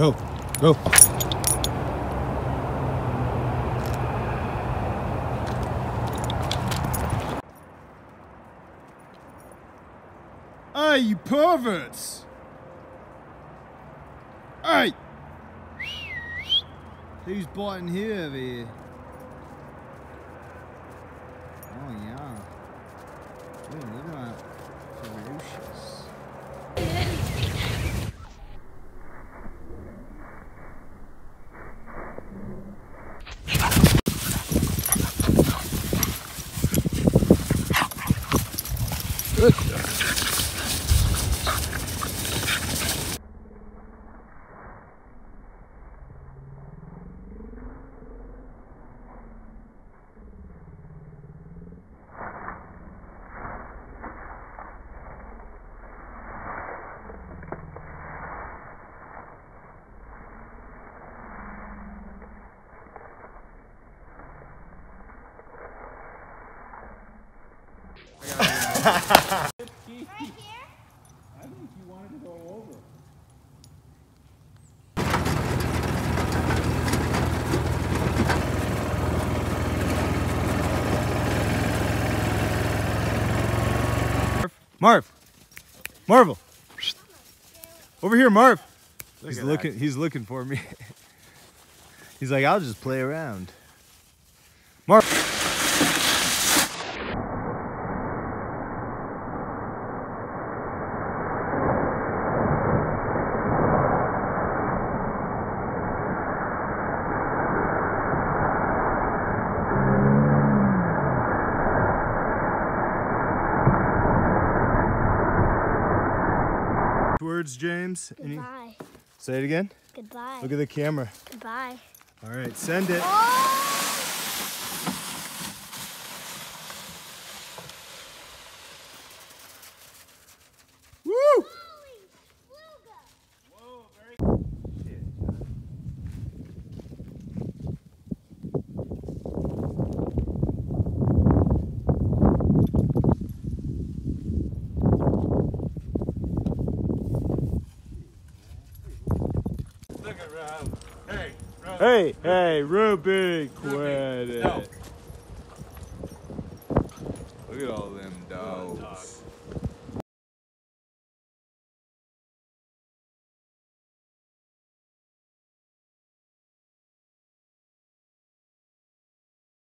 Go. Go. Hey, you perverts! Hey! Who's biting who over here? Oh yeah. Ooh, look at that. Ferocious. Right here? I think you wanted to go over. Marv! Marvel! Over here, Marv! He's looking for me. He's like, I'll just play around. Marv! Words, James. Goodbye. Say it again. Goodbye. Look at the camera. Goodbye. All right, send it. Oh! Woo! Whoa, very Hey, Ruby. Hey, hey, Ruby, quit it. No. Look at all them dogs.